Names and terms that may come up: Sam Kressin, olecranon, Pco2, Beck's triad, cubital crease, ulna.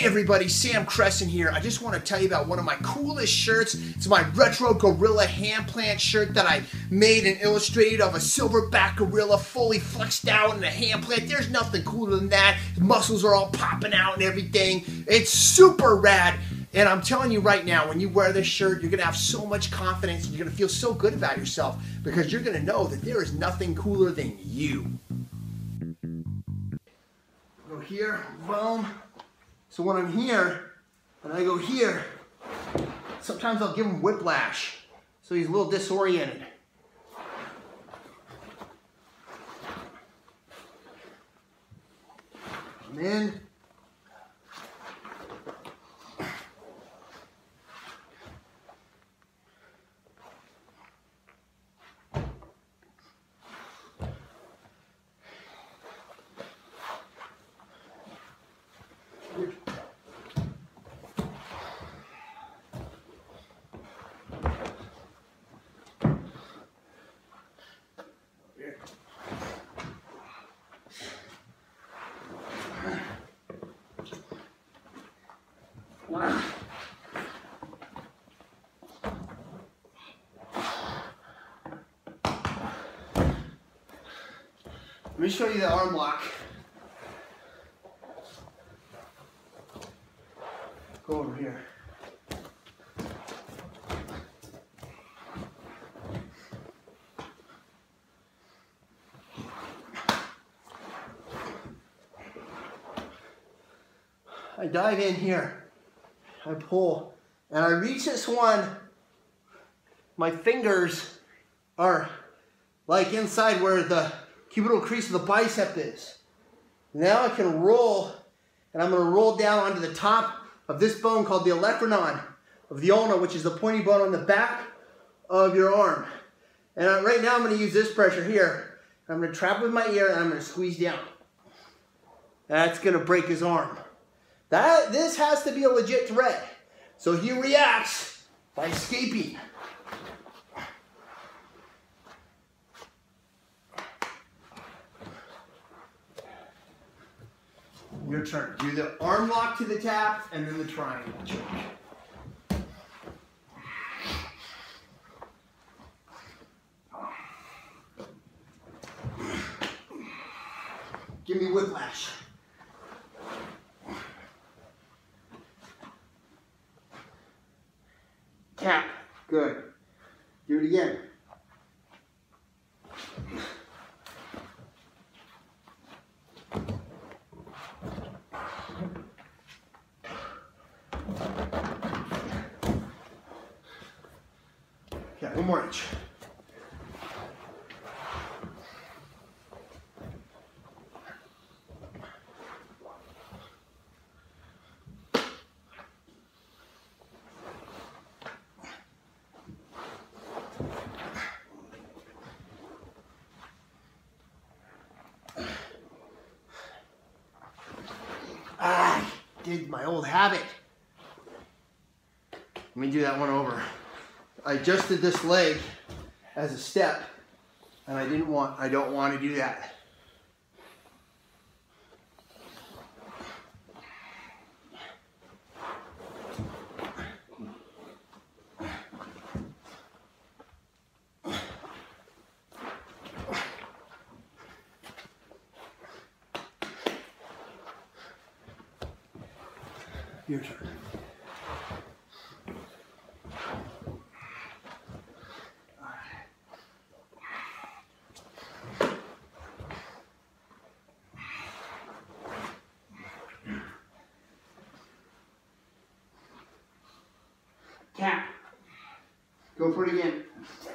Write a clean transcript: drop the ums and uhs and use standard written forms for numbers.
Hey everybody, Sam Kressin here. I just want to tell you about one of my coolest shirts. It's my retro gorilla hand plant shirt that I made and illustrated of a silverback gorilla fully flexed out in a hand plant. There's nothing cooler than that. The muscles are all popping out and everything. It's super rad. And I'm telling you right now, when you wear this shirt, you're going to have so much confidence and you're going to feel so good about yourself because you're going to know that there is nothing cooler than you. Go here, boom. So when I'm here, and I go here, sometimes I'll give him whiplash. So he's a little disoriented. Come in. Wow. Let me show you the arm lock. Go over here. I dive in here. I pull, and I reach this one, my fingers are like inside where the cubital crease of the bicep is. Now I can roll, and I'm going to roll down onto the top of this bone called the olecranon of the ulna, which is the pointy bone on the back of your arm. And right now I'm going to use this pressure here. I'm going to trap with my ear, and I'm going to squeeze down. That's going to break his arm. This has to be a legit threat. So he reacts by escaping. Your turn. Do the arm lock to the tap and then the triangle choke. Give me whiplash. Tap. Good. Do it again. Yeah, one more inch. My old habit. Let me do that one over. I just did this leg as a step, and I don't want to do that. Your turn. Tap. Go for it again.